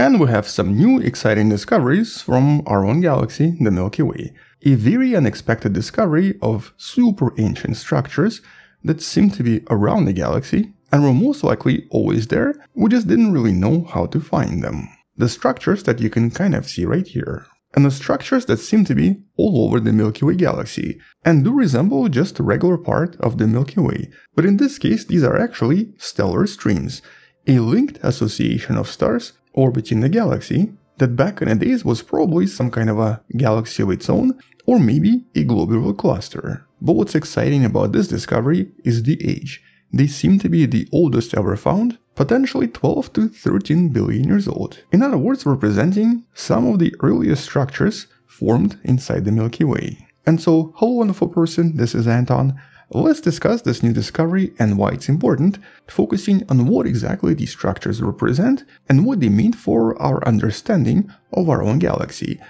And we have some new exciting discoveries from our own galaxy, the Milky Way. A very unexpected discovery of super ancient structures that seem to be around the galaxy and were most likely always there, we just didn't really know how to find them. The structures that you can kind of see right here. And the structures that seem to be all over the Milky Way galaxy, and do resemble just a regular part of the Milky Way, but in this case these are actually stellar streams, a linked association of stars orbiting the galaxy that back in the days was probably some kind of a galaxy of its own, or maybe a globular cluster. But what's exciting about this discovery is the age. They seem to be the oldest ever found, potentially 12 to 13 billion years old. In other words, representing some of the earliest structures formed inside the Milky Way. And so, hello wonderful person, this is Anton. Let's discuss this new discovery and why it's important, focusing on what exactly these structures represent and what they mean for our understanding of our own galaxy.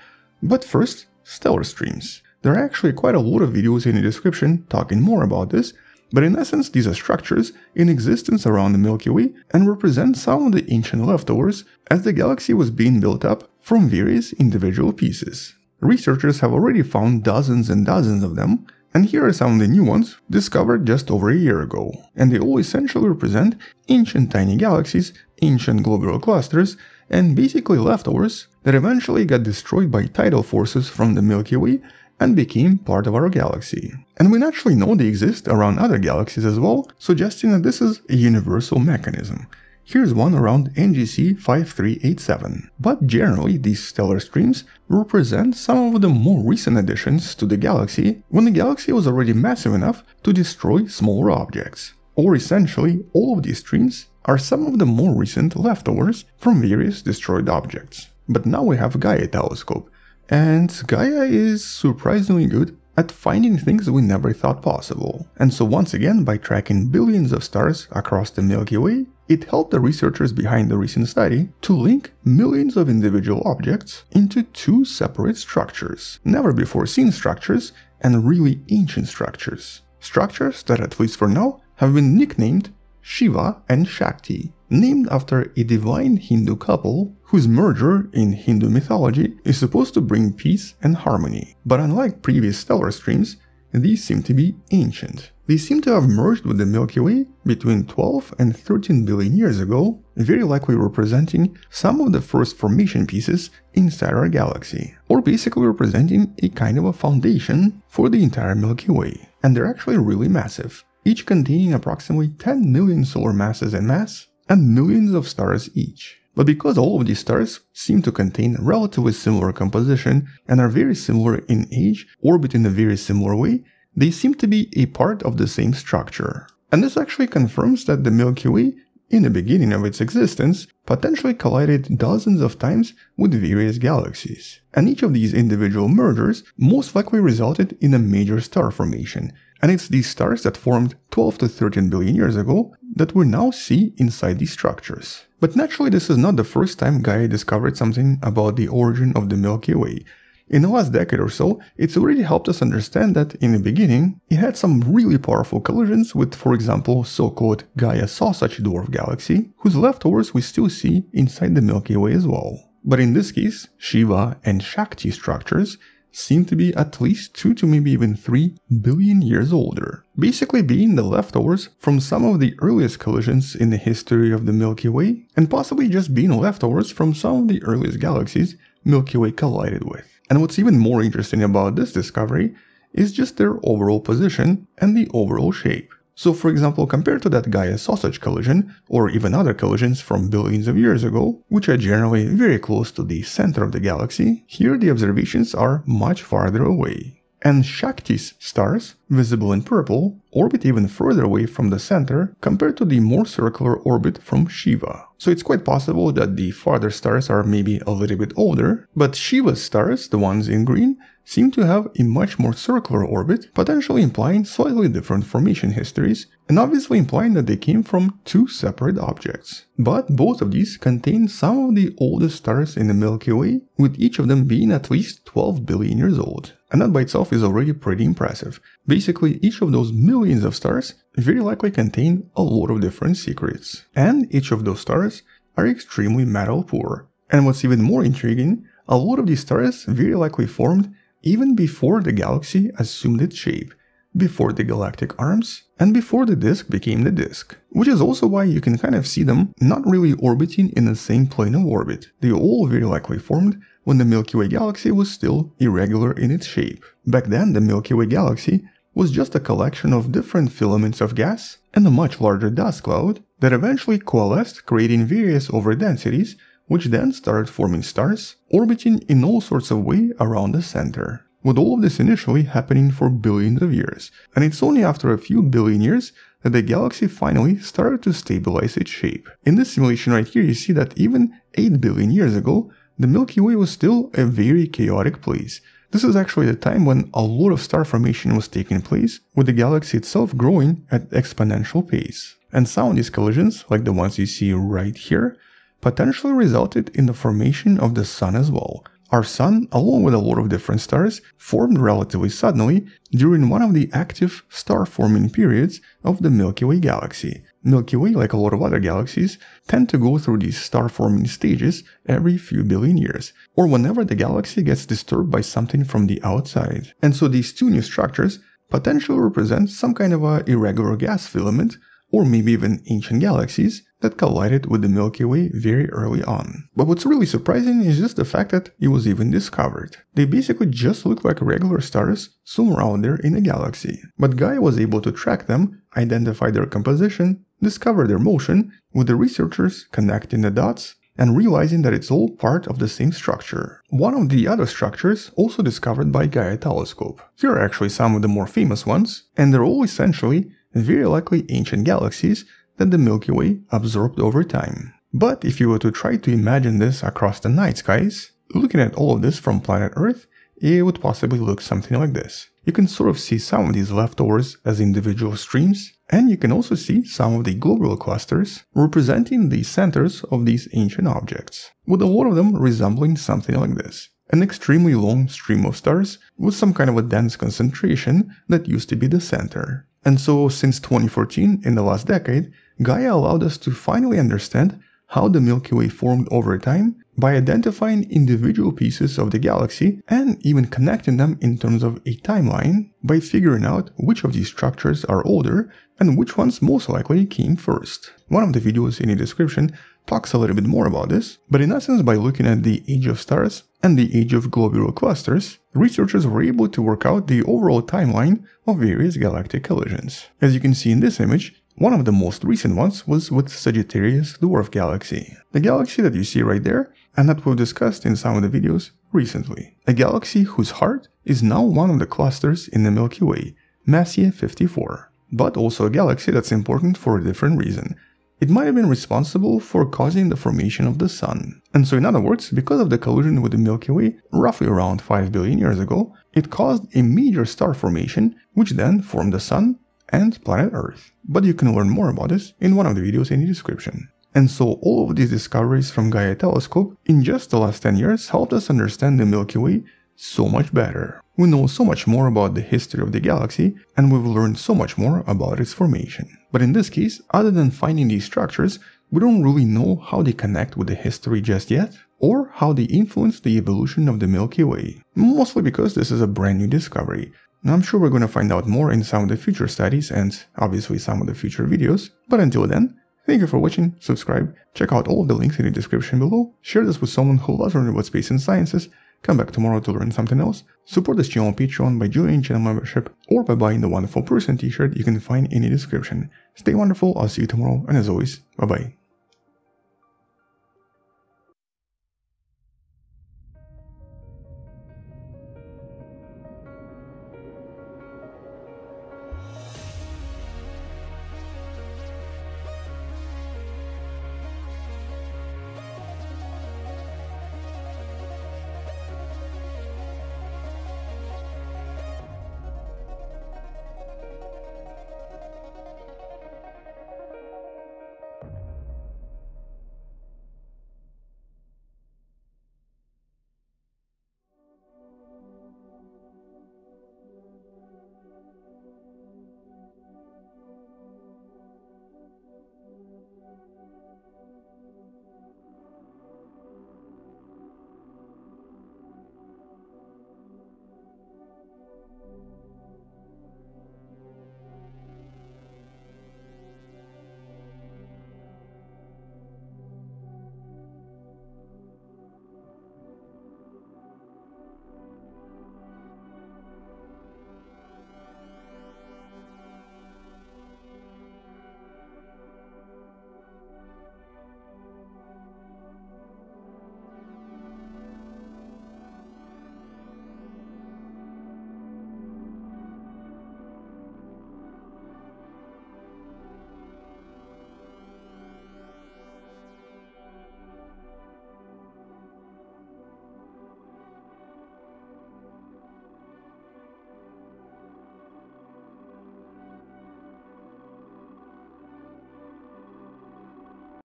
But first, stellar streams. There are actually quite a lot of videos in the description talking more about this, but in essence, these are structures in existence around the Milky Way and represent some of the ancient leftovers as the galaxy was being built up from various individual pieces. Researchers have already found dozens and dozens of them, and here are some of the new ones discovered just over a year ago. And they all essentially represent ancient tiny galaxies, ancient globular clusters, and basically leftovers that eventually got destroyed by tidal forces from the Milky Way and became part of our galaxy. And we naturally know they exist around other galaxies as well, suggesting that this is a universal mechanism. Here's one around NGC 5387. But generally, these stellar streams represent some of the more recent additions to the galaxy, when the galaxy was already massive enough to destroy smaller objects. Or essentially, all of these streams are some of the more recent leftovers from various destroyed objects. But now we have Gaia telescope. And Gaia is surprisingly good at finding things we never thought possible. And so once again, by tracking billions of stars across the Milky Way, it helped the researchers behind the recent study to link millions of individual objects into two separate structures. Never before seen structures and really ancient structures. Structures that, at least for now, have been nicknamed Shiva and Shakti, named after a divine Hindu couple whose merger in Hindu mythology is supposed to bring peace and harmony. But unlike previous stellar streams, these seem to be ancient. They seem to have merged with the Milky Way between 12 and 13 billion years ago, very likely representing some of the first formation pieces inside our galaxy, or basically representing a kind of a foundation for the entire Milky Way. And they're actually really massive, each containing approximately 10 million solar masses in mass, and millions of stars each. But because all of these stars seem to contain relatively similar composition and are very similar in age, orbit in a very similar way, they seem to be a part of the same structure. And this actually confirms that the Milky Way, in the beginning of its existence, potentially collided dozens of times with various galaxies. And each of these individual mergers most likely resulted in a major star formation. And it's these stars that formed 12 to 13 billion years ago that we now see inside these structures. But naturally, this is not the first time Gaia discovered something about the origin of the Milky Way. In the last decade or so, it's already helped us understand that, in the beginning, it had some really powerful collisions with, for example, so-called Gaia sausage dwarf galaxy, whose leftovers we still see inside the Milky Way as well. But in this case, Shiva and Shakti structures seem to be at least 2 to maybe even 3 billion years older, basically being the leftovers from some of the earliest collisions in the history of the Milky Way, and possibly just being leftovers from some of the earliest galaxies Milky Way collided with. And what's even more interesting about this discovery is just their overall position and the overall shape. So for example, compared to that Gaia sausage collision, or even other collisions from billions of years ago, which are generally very close to the center of the galaxy, here the observations are much farther away. And Shakti's stars, visible in purple, orbit even further away from the center compared to the more circular orbit from Shiva. So it's quite possible that the farther stars are maybe a little bit older, but Shiva's stars, the ones in green, seem to have a much more circular orbit, potentially implying slightly different formation histories, and obviously implying that they came from two separate objects. But both of these contain some of the oldest stars in the Milky Way, with each of them being at least 12 billion years old. And that by itself is already pretty impressive. Basically, each of those millions of stars very likely contain a lot of different secrets. And each of those stars are extremely metal poor, And what's even more intriguing, a lot of these stars very likely formed even before the galaxy assumed its shape, before the galactic arms, and before the disk became the disk. Which is also why you can kind of see them not really orbiting in the same plane of orbit. They all very likely formed when the Milky Way galaxy was still irregular in its shape. Back then, the Milky Way galaxy was just a collection of different filaments of gas and a much larger dust cloud that eventually coalesced, creating various overdensities, which then started forming stars, orbiting in all sorts of ways around the center. With all of this initially happening for billions of years, and it's only after a few billion years that the galaxy finally started to stabilize its shape. In this simulation right here, you see that even 8 billion years ago, the Milky Way was still a very chaotic place. This is actually the time when a lot of star formation was taking place, with the galaxy itself growing at exponential pace. And some of these collisions, like the ones you see right here, potentially resulted in the formation of the Sun as well. Our Sun, along with a lot of different stars, formed relatively suddenly during one of the active star-forming periods of the Milky Way galaxy. Milky Way, like a lot of other galaxies, tend to go through these star-forming stages every few billion years, or whenever the galaxy gets disturbed by something from the outside. And so these two new structures potentially represent some kind of an irregular gas filament, or maybe even ancient galaxies that collided with the Milky Way very early on. But what's really surprising is just the fact that it was even discovered. They basically just look like regular stars somewhere out there in a galaxy. But Gaia was able to track them, identify their composition, discover their motion, with the researchers connecting the dots and realizing that it's all part of the same structure. One of the other structures also discovered by Gaia telescope. Here are actually some of the more famous ones, and they're all essentially very likely ancient galaxies that the Milky Way absorbed over time. But if you were to try to imagine this across the night skies, looking at all of this from planet Earth, it would possibly look something like this. You can sort of see some of these leftovers as individual streams, and you can also see some of the globular clusters representing the centers of these ancient objects, with a lot of them resembling something like this. An extremely long stream of stars with some kind of a dense concentration that used to be the center. And so since 2014, in the last decade, Gaia allowed us to finally understand how the Milky Way formed over time by identifying individual pieces of the galaxy and even connecting them in terms of a timeline by figuring out which of these structures are older and which ones most likely came first. One of the videos in the description talks a little bit more about this, but in essence, by looking at the age of stars and the age of globular clusters, researchers were able to work out the overall timeline of various galactic collisions. As you can see in this image, one of the most recent ones was with Sagittarius dwarf galaxy, the galaxy that you see right there and that we've discussed in some of the videos recently. A galaxy whose heart is now one of the clusters in the Milky Way, Messier 54, but also a galaxy that's important for a different reason. It might have been responsible for causing the formation of the Sun. And so in other words, because of the collision with the Milky Way roughly around 5 billion years ago, it caused a major star formation which then formed the Sun and planet Earth. But you can learn more about this in one of the videos in the description. And so all of these discoveries from Gaia telescope in just the last 10 years helped us understand the Milky Way so much better. We know so much more about the history of the galaxy, and we've learned so much more about its formation. But in this case, other than finding these structures, we don't really know how they connect with the history just yet, or how they influence the evolution of the Milky Way. Mostly because this is a brand new discovery. Now, I'm sure we're going to find out more in some of the future studies and obviously some of the future videos. But until then, thank you for watching, subscribe, check out all of the links in the description below, share this with someone who loves learning about space and sciences. Come back tomorrow to learn something else. Support this channel on Patreon by joining channel membership or by buying the Wonderful Person t-shirt you can find in the description. Stay wonderful, I'll see you tomorrow, and as always, bye-bye.